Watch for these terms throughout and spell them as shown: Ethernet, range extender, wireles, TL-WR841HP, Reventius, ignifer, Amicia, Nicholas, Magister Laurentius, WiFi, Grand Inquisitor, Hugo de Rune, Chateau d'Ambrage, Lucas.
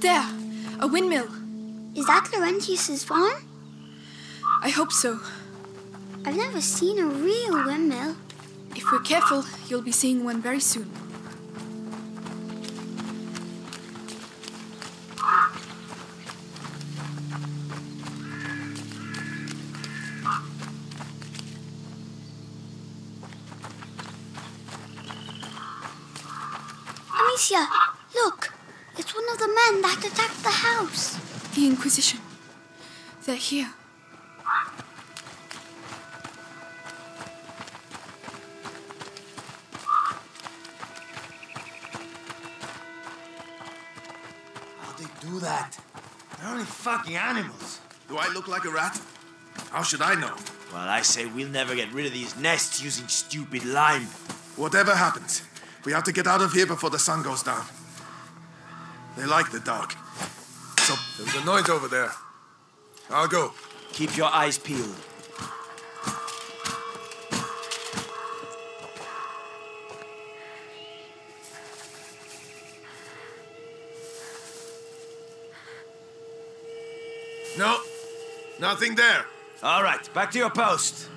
Up there, a windmill. Is that Laurentius's farm? I hope so. I've never seen a real windmill. If we're careful, you'll be seeing one very soon. Amicia, look! It's one of the men that attacked the house. The Inquisition. They're here. Fucking animals. Do I look like a rat? How should I know? Well, I say we'll never get rid of these nests using stupid lime. Whatever happens, we have to get out of here before the sun goes down. They like the dark. So there's a noise over there. I'll go. Keep your eyes peeled. No, nothing there. All right, back to your post.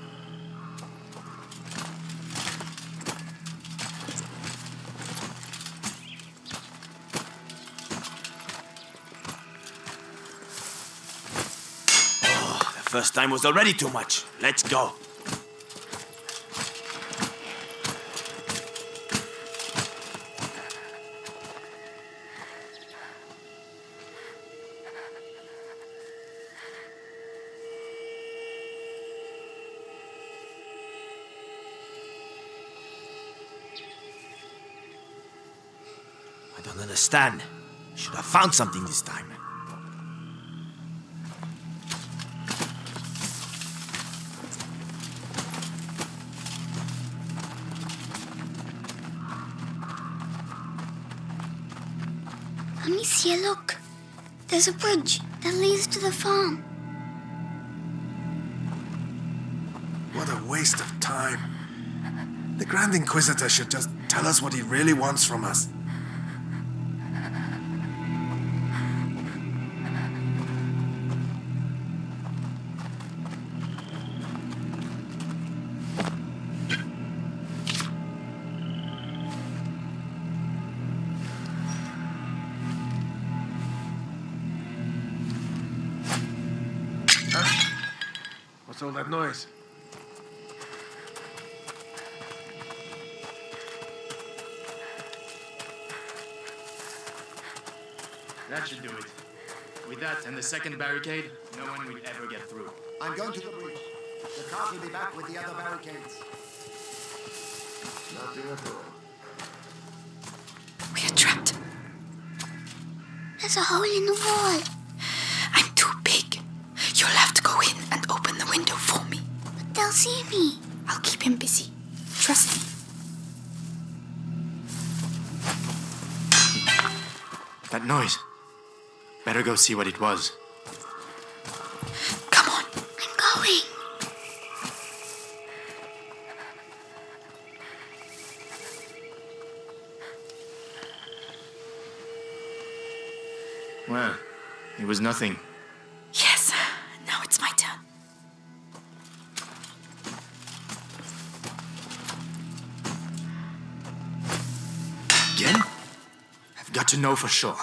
Oh, the first time was already too much. Let's go. Stan, should have found something this time. Amicia, look. There's a bridge that leads to the farm. What a waste of time. The Grand Inquisitor should just tell us what he really wants from us. All that noise. That should do it. With that and the second barricade, no one will ever get through. I'm going to the bridge. The cart will be back with the other barricades. Nothing at all. We are trapped. There's a hole in the wall. I'm too big. You'll have to go in and open the window for me. But they'll see me. I'll keep him busy. Trust me. That noise. Better go see what it was. Come on. I'm going. Well, it was nothing. To know for sure.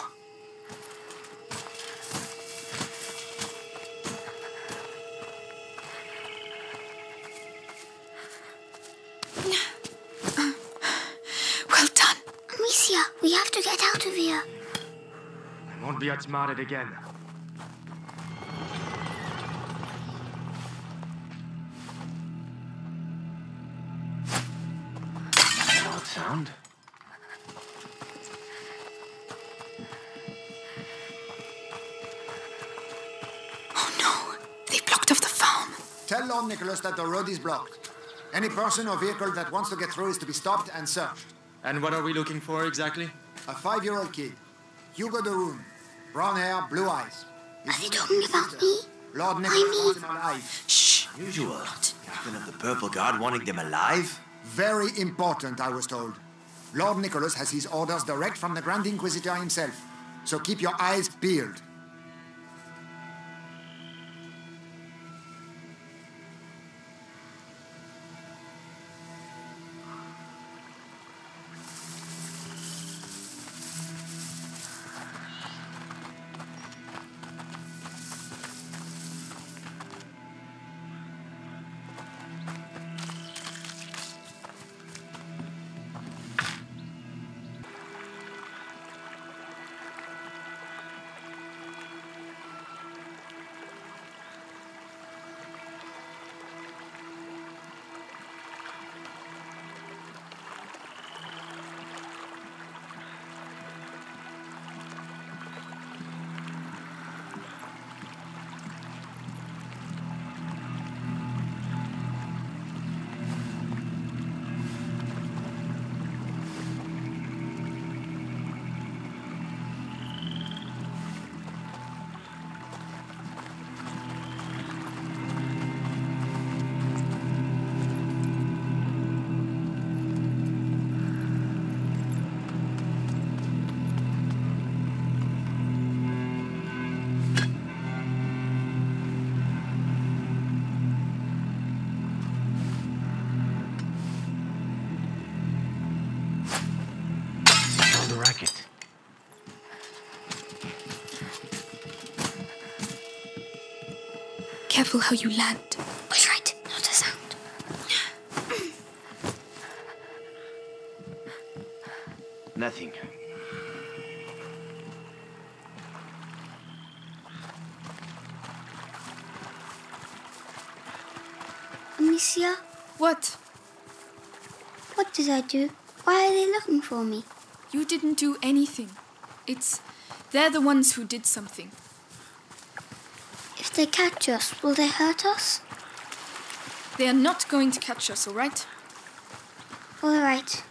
Well done. Amicia, we have to get out of here. I won't be outsmarted again. Odd sound. Tell Lord Nicholas that the road is blocked. Any person or vehicle that wants to get through is to be stopped and searched. And what are we looking for exactly? A 5-year-old kid. Hugo de Rune. Brown hair, blue eyes. Are they talking about me? Lord Nicholas wants him alive. Shh. Unusual. Captain of the Purple Guard wanting them alive? Very important, I was told. Lord Nicholas has his orders direct from the Grand Inquisitor himself. so keep your eyes peeled. Careful how you land. I tried, not a sound. Nothing. Amicia? What? What did I do? Why are they looking for me? You didn't do anything. They're the ones who did something. If they catch us, will they hurt us? They are not going to catch us, all right? All right.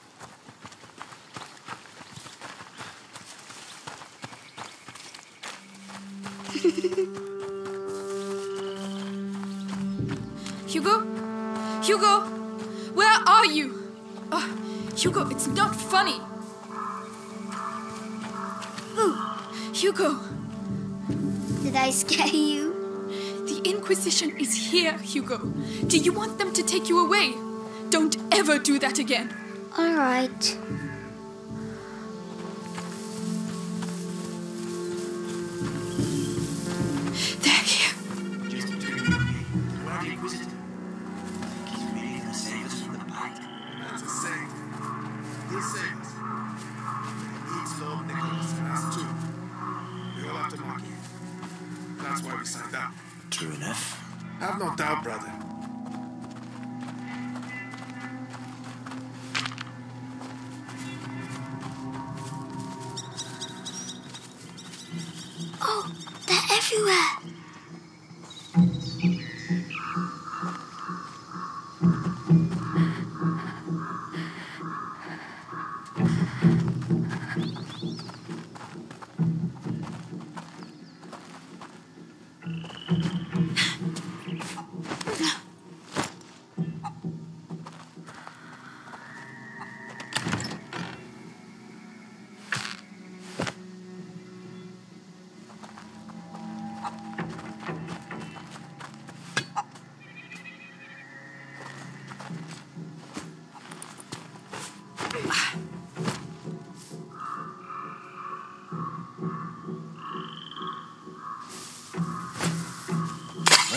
Hugo? Hugo! Where are you? Oh, Hugo, it's not funny. Ooh, Hugo! Did I scare you? The Inquisition is here, Hugo. Do you want them to take you away? Don't ever do that again. All right. They're here. Just do the Grand Inquisitor. He's made the saves from the bite. That's a saint. He's saint. He's Lord Nicholas and us too. We all have to mock him. That's why we sat down. True enough. Have no doubt, brother. Oh, they're everywhere.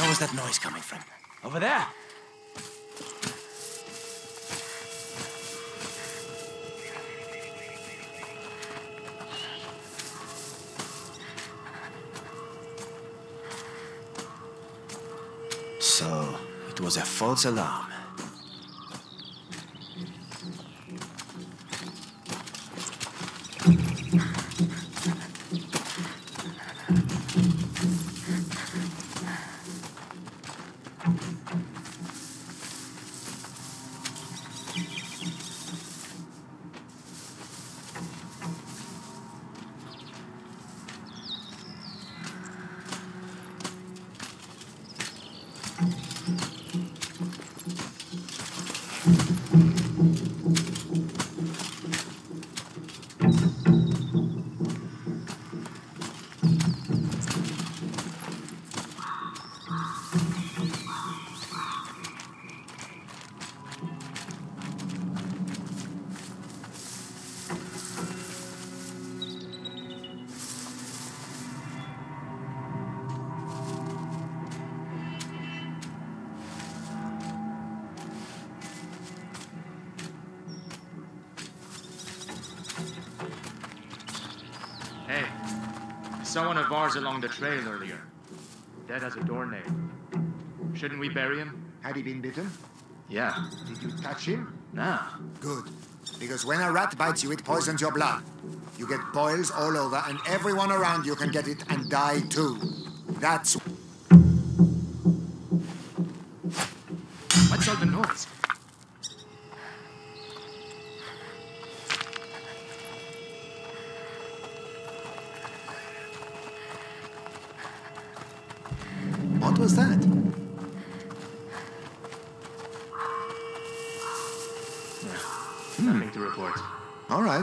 Where's that noise coming from? Over there! So, it was a false alarm. someone of ours along the trail earlier. Dead as a doornail. Shouldn't we bury him? Had he been bitten? Yeah. Did you touch him? No. Good. Because when a rat bites you, it poisons your blood. You get boils all over, and everyone around you can get it and die too. That's... What's all the noise? What was that? Nothing to report. All right.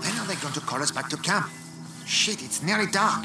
When are they going to call us back to camp? Shit, it's nearly dark.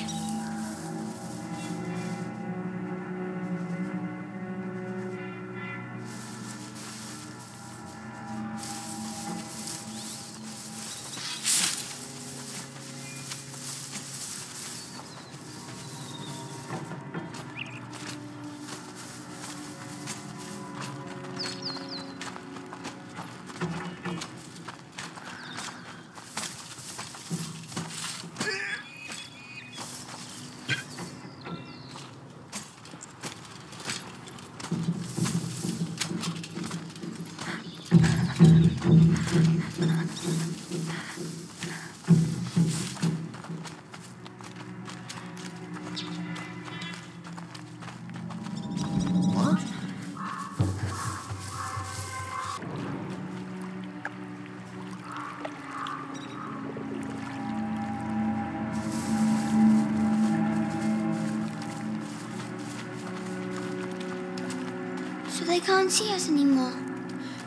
They can't see us anymore.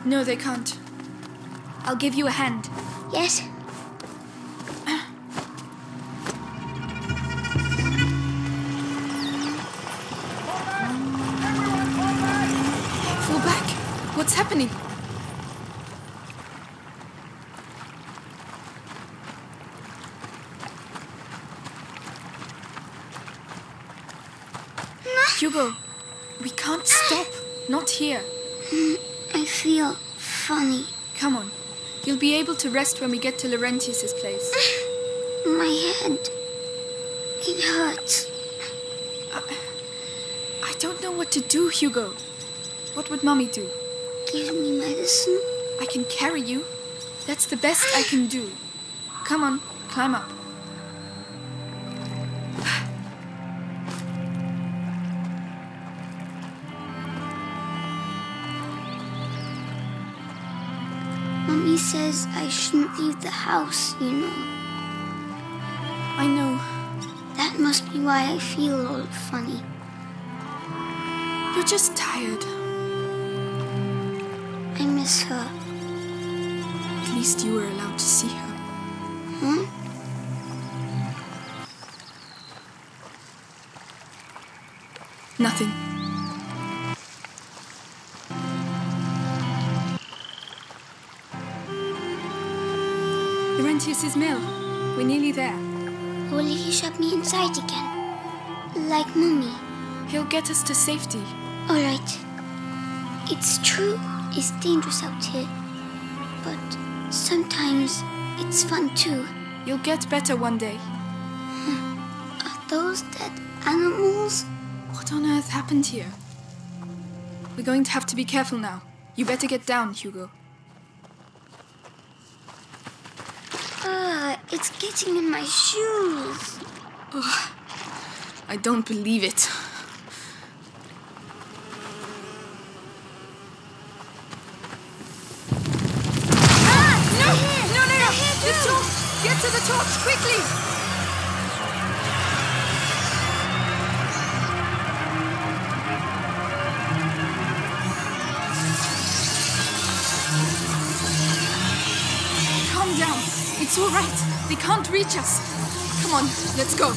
No, they can't. I'll give you a hand. Yes. Fall back! What's happening? Hugo, we can't stop. Not here. I feel funny. Come on. You'll be able to rest when we get to Laurentius's place. My head. It hurts. I don't know what to do, Hugo. What would Mummy do? Give me medicine. I can carry you. That's the best I can do. Come on, climb up. He says I shouldn't leave the house, you know. I know. That must be why I feel all funny. You're just tired. I miss her. At least you were allowed to see her. Huh? Nothing. Laurentius's mill. We're nearly there. Will he shut me inside again? Like Mummy? He'll get us to safety. All right. It's true, it's dangerous out here. But sometimes it's fun too. You'll get better one day. Are those dead animals? What on earth happened here? We're going to have to be careful now. You better get down, Hugo. It's getting in my shoes. Oh, I don't believe it. Ah! No! No, no, no! The torch! Get to the torch, quickly! Calm down. It's all right. They can't reach us. Come on, let's go.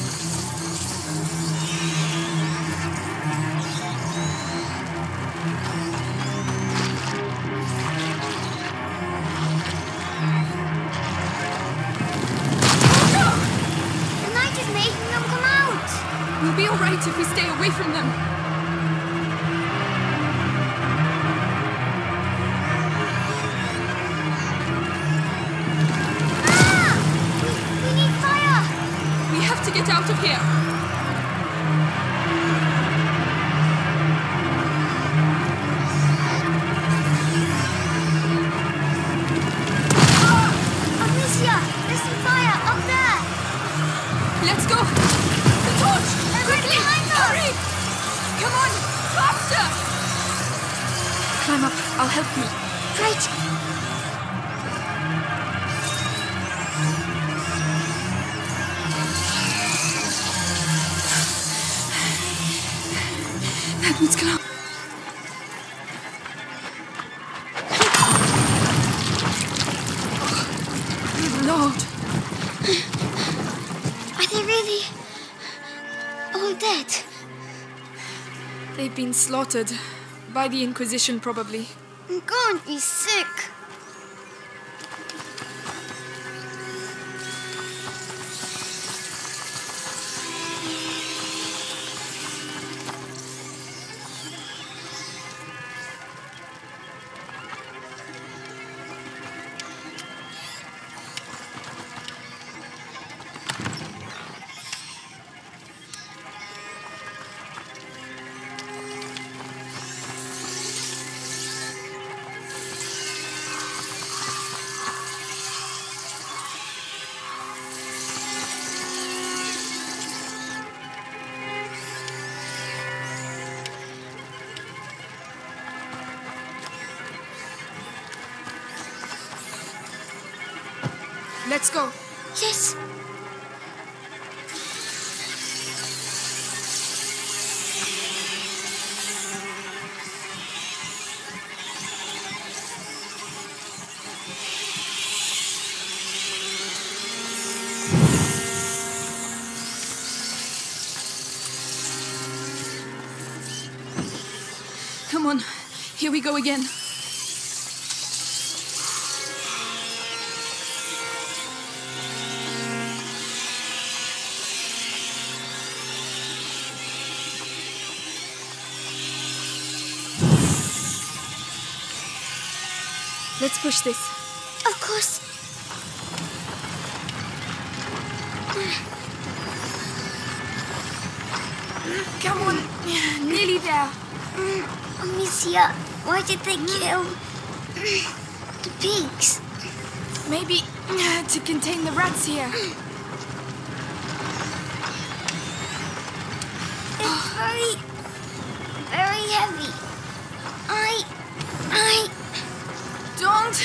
We'll be all right if we stay away from them. Ah! We need fire! We have to get out of here. I'll help you. Great! That one's gone. Good Lord! Are they really all dead? They've been slaughtered. By the Inquisition, probably. God is sick. Let's go. Yes. Come on. Here we go again. Let's push this. Of course. Come on. Nearly there. Amicia, why did they kill the pigs? Maybe to contain the rats here. It's very, very heavy. I... Don't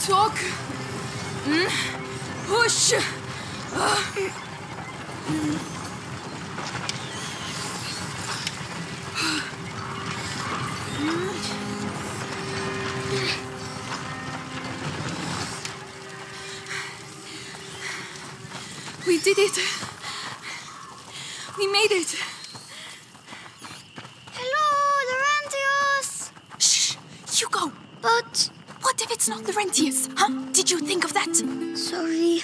talk. Push. We did it. We made it. But... what if it's not Laurentius, huh? Did you think of that? Sorry.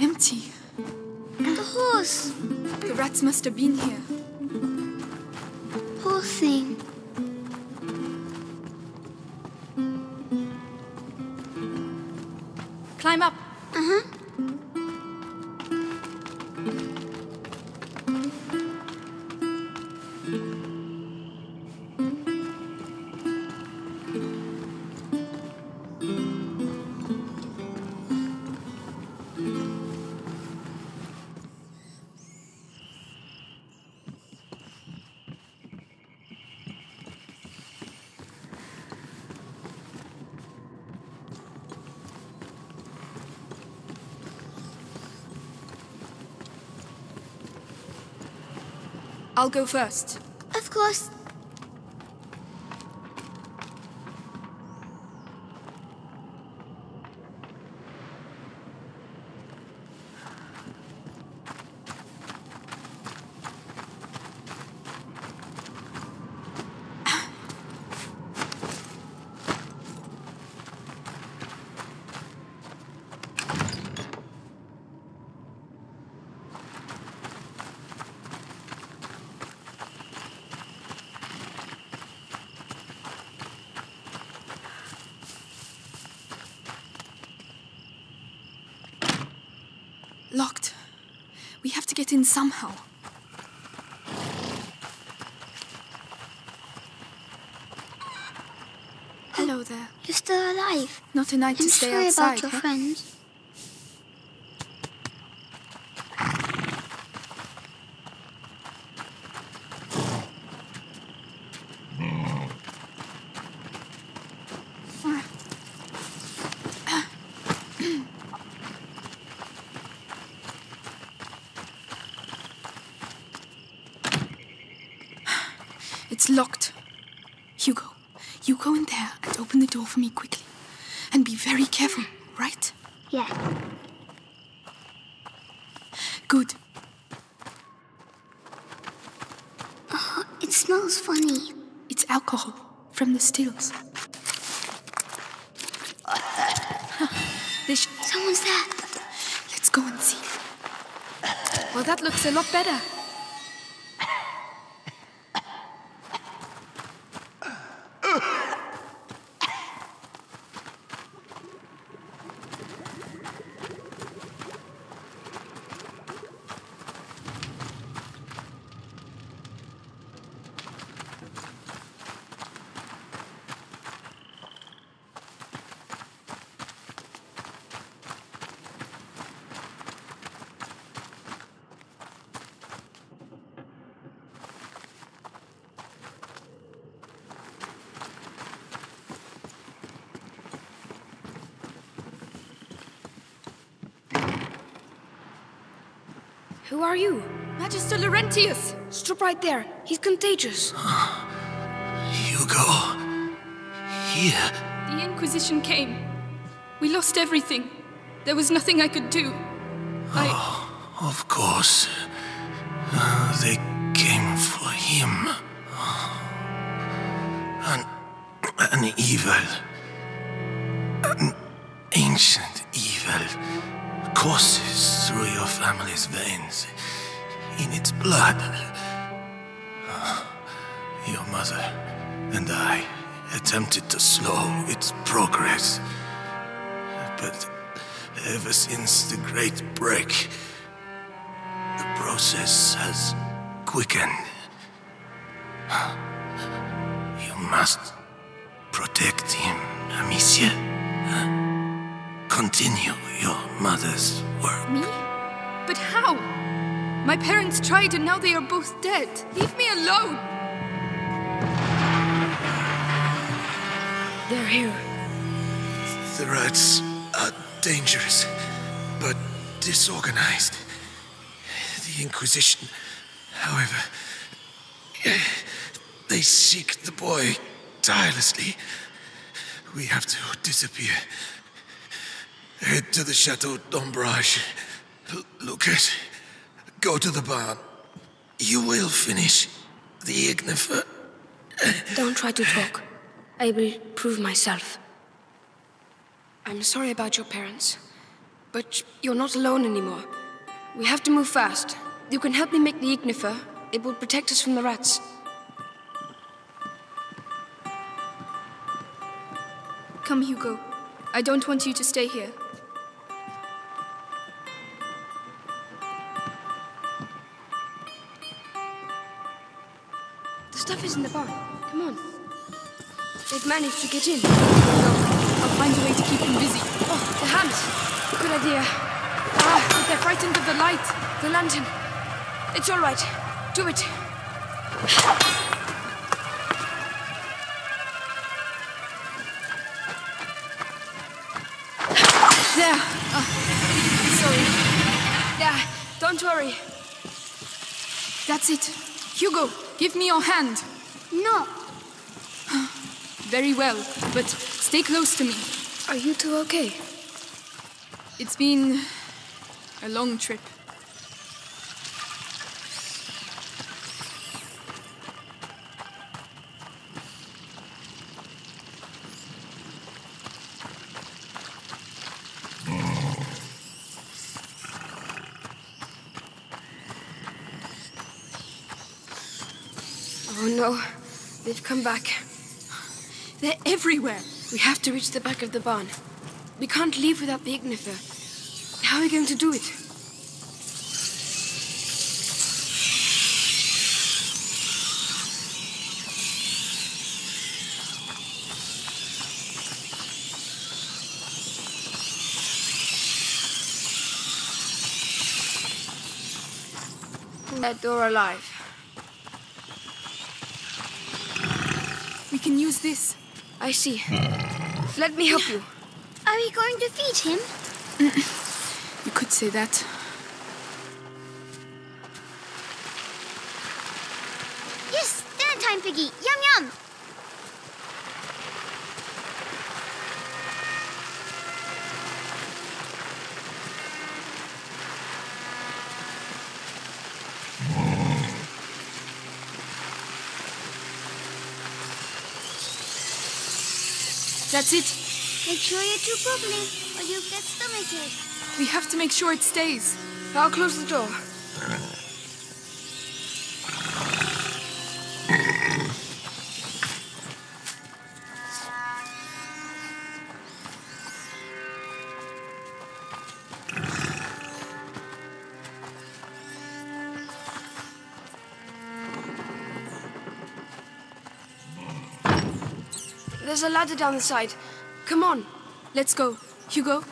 Empty. The horse. The rats must have been here. Poor thing. Climb up. Uh-huh. I'll go first. Of course. Locked. We have to get in somehow. Hello there. You're still alive. Not a night to stay outside. I'm sorry about your friends. It's locked. Hugo, you go in there and open the door for me quickly. And be very careful, right? Yeah. Good. Oh, it smells funny. It's alcohol from the stills. Someone's there. Let's go and see. Well, that looks a lot better. Who are you? Magister Laurentius! Stop right there. He's contagious. Hugo... here... The Inquisition came. We lost everything. There was nothing I could do. Oh, of course. They came for him. An evil... an ancient evil... courses through your family's veins, in its blood. Your mother and I attempted to slow its progress, but ever since the Great Break, the process has quickened. You must protect him, Amicia. Continue your mother's work. Me? But how? My parents tried and now they are both dead. Leave me alone! They're here. The rats are dangerous, but disorganized. The Inquisition, however, they seek the boy tirelessly. We have to disappear. Head to the Chateau d'Ambrage. Lucas, go to the barn. You will finish the ignifer. Don't try to talk. I will prove myself. I'm sorry about your parents, but you're not alone anymore. We have to move fast. You can help me make the ignifer. It will protect us from the rats. Come, Hugo. I don't want you to stay here. The stuff is in the barn. Come on. They've managed to get in. I'll find a way to keep them busy. Oh, the hand! Good idea. Ah, but they're frightened of the light. The lantern. It's all right. Do it. There. Sorry. Yeah, don't worry. That's it. Hugo, give me your hand. No. Very well, but stay close to me. Are you two okay? It's been a long trip. They've come back. They're everywhere. We have to reach the back of the barn. We can't leave without the ignifer. How are we going to do it? open that door alive. We can use this. I see. Let me help you. Are we going to feed him? You could say that. Yes, dinner time, Piggy. Yum, yum. That's it. Make sure you chew properly, or you'll get stomachache. We have to make sure it stays. I'll close the door. There's a ladder down the side. Come on. Let's go. Hugo?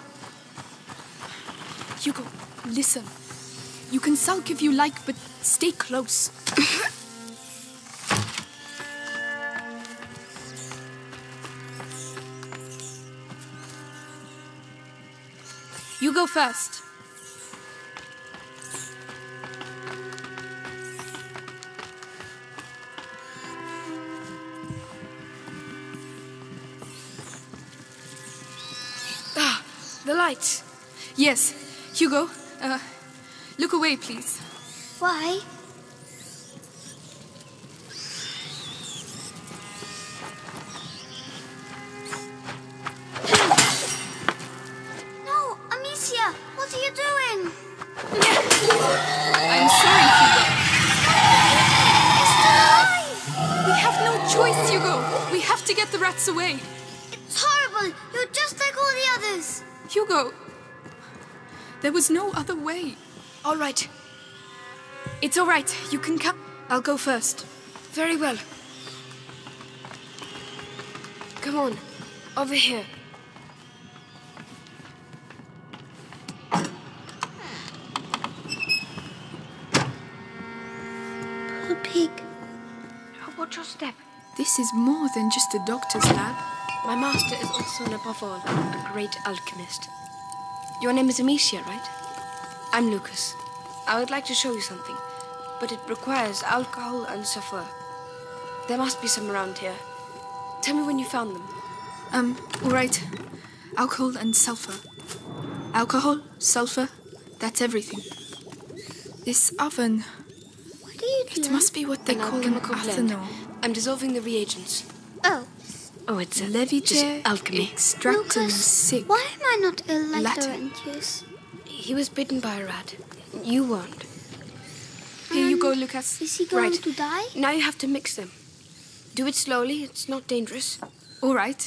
Hugo, listen. You can sulk if you like, but stay close. You go first. Right. Yes. Hugo, look away, please. Why? No, Amicia, what are you doing? I'm sorry, Hugo. It's still alive! We have no choice, Hugo. We have to get the rats away. It's horrible. You're just like all the others. Hugo, there was no other way. All right. It's all right. You can come. I'll go first. Very well. Come on. Over here. Poor pig. Watch your step. This is more than just a doctor's lab. My master is also, and above all, a great alchemist. Your name is Amicia, right? I'm Lucas. I would like to show you something, but it requires alcohol and sulfur. There must be some around here. Tell me when you found them. All right. Alcohol and sulfur. Alcohol, sulfur, that's everything. This oven... What do you do? It must be what they call an athanol. I'm dissolving the reagents. Oh. Oh, it's a levy chair, alchemy. Extracting Lucas, sick. Why am I not ill like Reventius? He was bitten by a rat. You weren't. Here you go, Lucas. Is he going to die? Now you have to mix them. Do it slowly. It's not dangerous. All right.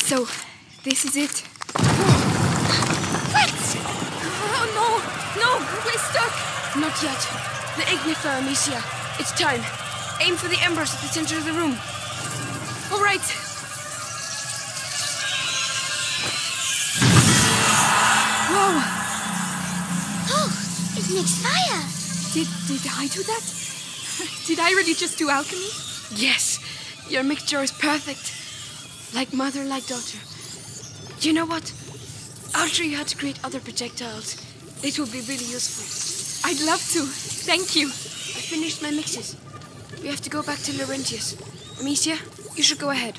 So, this is it. What? No, we're stuck! Not yet. The ignifer, Amicia. It's time. Aim for the embers at the center of the room. All right. Whoa! Oh, it makes fire! Did I do that? Did I really just do alchemy? Yes. Your mixture is perfect. Like mother, like daughter. You know what? I'll show you how to create other projectiles. It will be really useful. I'd love to. Thank you. I finished my mixes. We have to go back to Laurentius. Amicia, you should go ahead.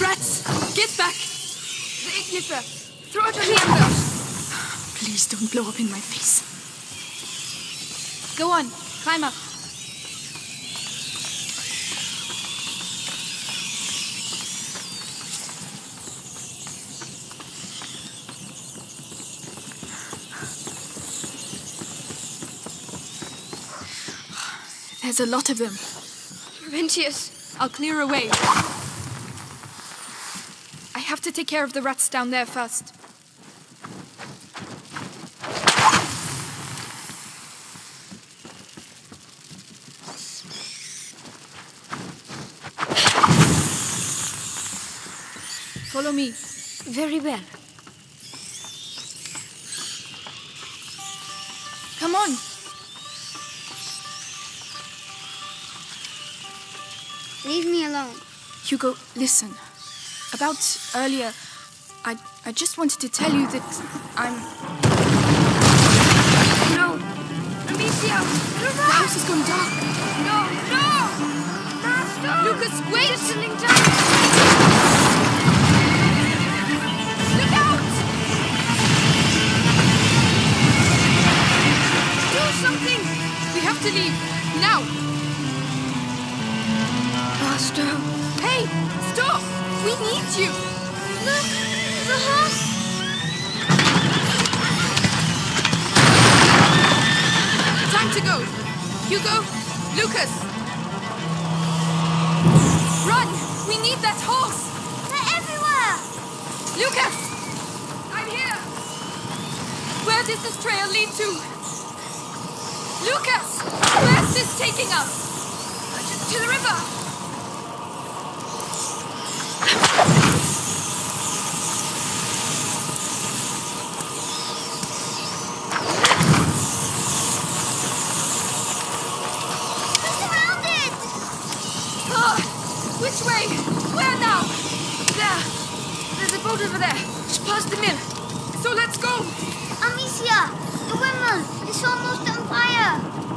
Rats, get back! The ignifer! Throw it on the ember! Please don't blow up in my face. Go on, climb up. There's a lot of them. Reventius, I'll clear away. I have to take care of the rats down there first. Follow me. Very well. Come on. Leave me alone. Hugo, listen. About earlier, I just wanted to tell you that I'm... No! Amicia! The house has gone dark! No! No! Master! Lucas, wait! Listening down. Look out! Do something! We have to leave! Now! Master! Hey! Stop! We need you! Look! The house! Time to go! Hugo! Lucas! Run! We need that horse! They're everywhere! Lucas! I'm here! Where does this trail lead to? Lucas! Where's this taking us? To the river! Amicia! The windmill! It's almost on fire!